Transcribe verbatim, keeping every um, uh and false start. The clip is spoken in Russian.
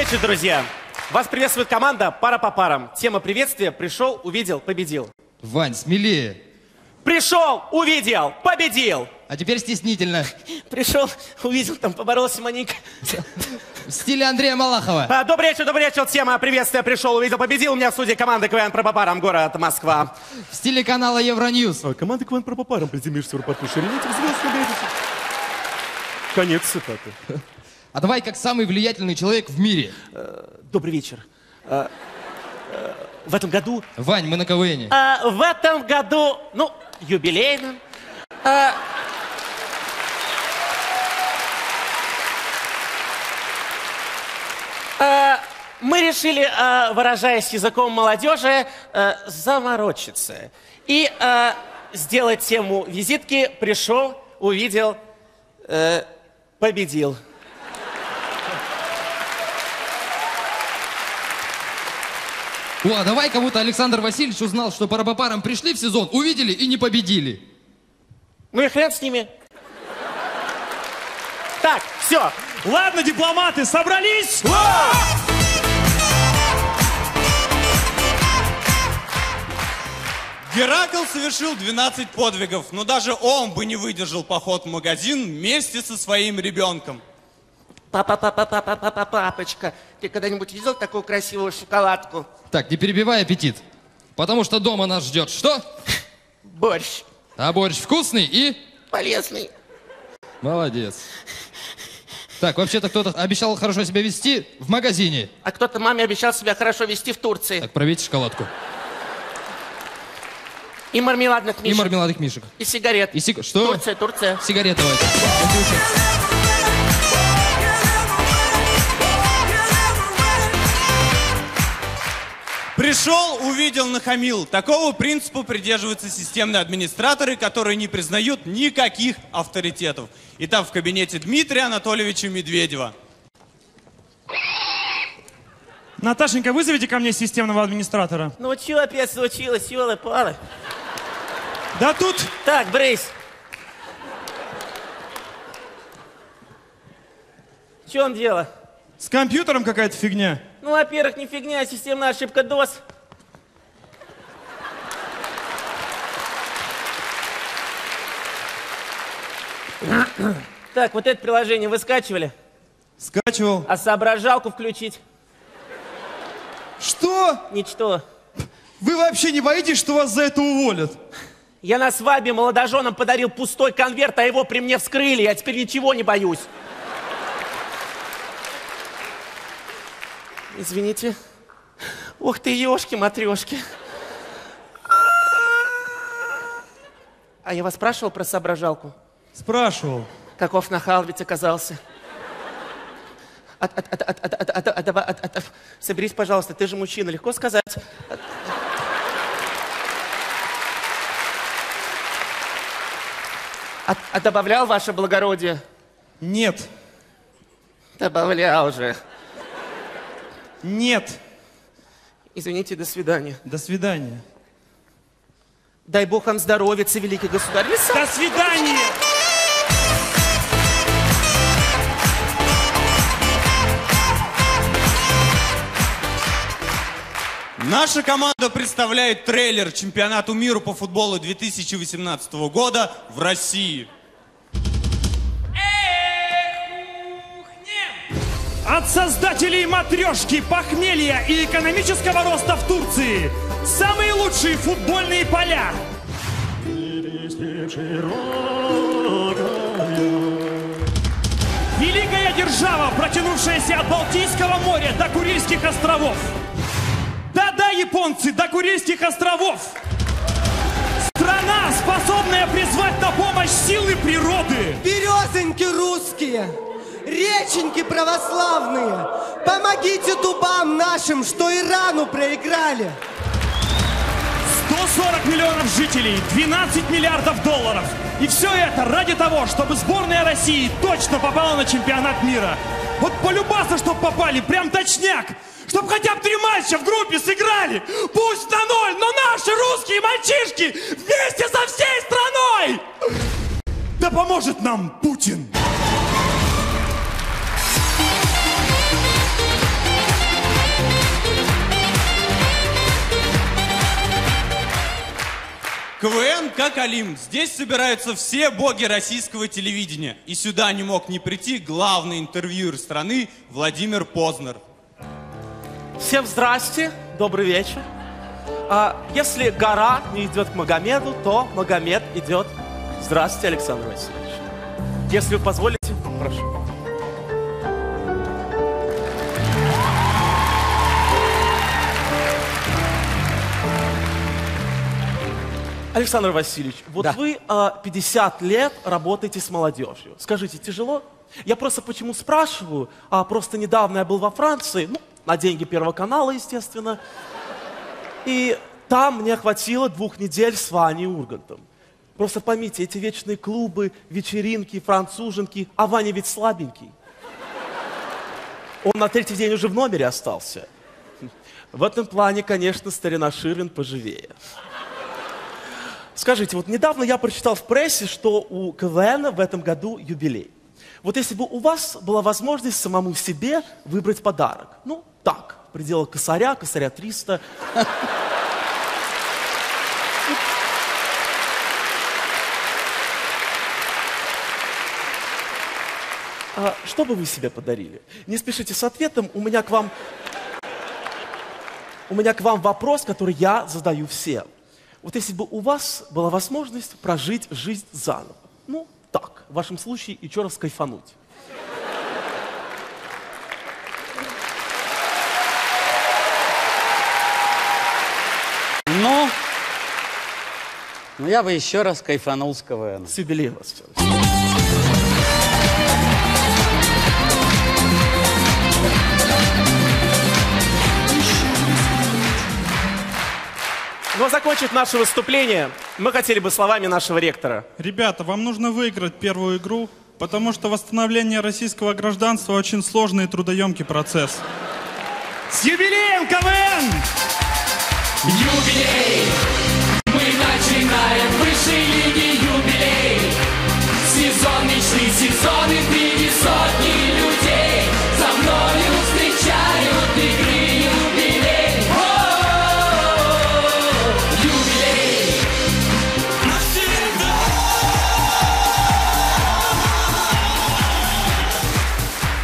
вечер, друзья! Вас приветствует команда «Парапапарам». Тема приветствия «Пришел, увидел, победил». Вань, смелее! Пришел, увидел, победил! А теперь стеснительно. Пришел, увидел, там поборолся маленько. В стиле Андрея Малахова. А, добрый вечер, добрый вечер. Тема приветствия. Пришел, увидел, победил. У меня в студии команда КВН Парапапарам, город Москва. В стиле канала Евроньюз. А, команда КВН Парапапарам, приземлишься в аэропорту Шереметьево, звезд. Конец цитаты. А давай как самый влиятельный человек в мире. Добрый вечер. В этом году... Вань, мы на КВНе. А, в этом году, ну, юбилейным. А... Мы решили, выражаясь языком молодежи, заморочиться и сделать тему визитки «Пришел, увидел, победил». О, а давай как будто Александр Васильевич узнал, что Парапапарам пришли в сезон, увидели и не победили. Ну и хрен с ними. Так, все. Ладно, дипломаты, собрались! Геракл совершил двенадцать подвигов, но даже он бы не выдержал поход в магазин вместе со своим ребенком. Папа-папа-папа-папа-папочка, ты когда-нибудь видел такую красивую шоколадку? Так, не перебивай аппетит, потому что дома нас ждет что? Борщ. А борщ вкусный и? Полезный. Молодец. Так, вообще-то кто-то обещал хорошо себя вести в магазине. А кто-то маме обещал себя хорошо вести в Турции. Так, проверьте шоколадку. И мармеладных мишек. И мармеладных мишек. И сигарет. И сиг... Что? Турция, Турция. Сигареты. Пришел, увидел, нахамил. Такого принципа придерживаются системные администраторы, которые не признают никаких авторитетов. И там в кабинете Дмитрия Анатольевича Медведева. Наташенька, вызовите ко мне системного администратора. Ну чё опять случилось, ёлы-палы? Да тут... Так, брысь. В чем дело? С компьютером какая-то фигня. Ну, во-первых, не фигня, а системная ошибка ДОС. Так, вот это приложение вы скачивали? Скачивал. А соображалку включить? Что? Ничто. Вы вообще не боитесь, что вас за это уволят? Я на свадьбе молодоженам подарил пустой конверт, а его при мне вскрыли. Я теперь ничего не боюсь. Извините. Ух ты, ёшки-матрёшки. А я вас спрашивал про соображалку? Спрашивал. Каков нахал ведь оказался. Соберись, пожалуйста, ты же мужчина, легко сказать. А добавлял ваше благородие? Нет. Добавлял же. Нет. Извините, до свидания. До свидания. Дай бог вам здоровится, великий государь. До свидания! Наша команда представляет трейлер чемпионату мира по футболу две тысячи восемнадцатого года в России. От создателей матрешки, похмелья и экономического роста в Турции самые лучшие футбольные поля. Великая держава, протянувшаяся от Балтийского моря до Курильских островов. Да-да, японцы, до Курильских островов! Страна, способная призвать на помощь силы природы! Березоньки русские, реченьки православные, помогите дубам нашим, что Ирану проиграли! сто сорок миллионов жителей, двенадцать миллиардов долларов. И все это ради того, чтобы сборная России точно попала на чемпионат мира. Вот полюбаса, чтоб попали, прям точняк! Чтоб хотя бы три матча в группе сыграли, пусть на ноль, но наши русские мальчишки вместе со всей страной! Да поможет нам Путин! КВН как Олимп. Здесь собираются все боги российского телевидения. И сюда не мог не прийти главный интервьюер страны Владимир Познер. Всем здрасте, добрый вечер. Если гора не идет к Магомеду, то Магомед идет. Здравствуйте, Александр Васильевич. Если вы позволите, прошу. Александр Васильевич, вот да. Вы э, пятьдесят лет работаете с молодежью. Скажите, тяжело? Я просто почему спрашиваю? А просто недавно я был во Франции, ну, на деньги Первого канала, естественно. И там мне хватило двух недель с Ваней Ургантом. Просто поймите, эти вечные клубы, вечеринки, француженки, а Ваня ведь слабенький. Он на третий день уже в номере остался. В этом плане, конечно, старина Ширин поживее. Скажите, вот недавно я прочитал в прессе, что у КВН в этом году юбилей. Вот если бы у вас была возможность самому себе выбрать подарок, ну, так, в пределах косаря, косаря триста. Что бы вы себе подарили? Не спешите с ответом, у меня к вам... У меня к вам вопрос, который я задаю всем. Вот если бы у вас была возможность прожить жизнь заново, ну, так, в вашем случае, и чё раз кайфануть. Ну, ну я бы еще раз кайфанул с КВН. С юбилеем вас всё. Но закончить наше выступление мы хотели бы словами нашего ректора. Ребята, вам нужно выиграть первую игру, потому что восстановление российского гражданства очень сложный и трудоемкий процесс. С юбилеем, КВН! Юбилей!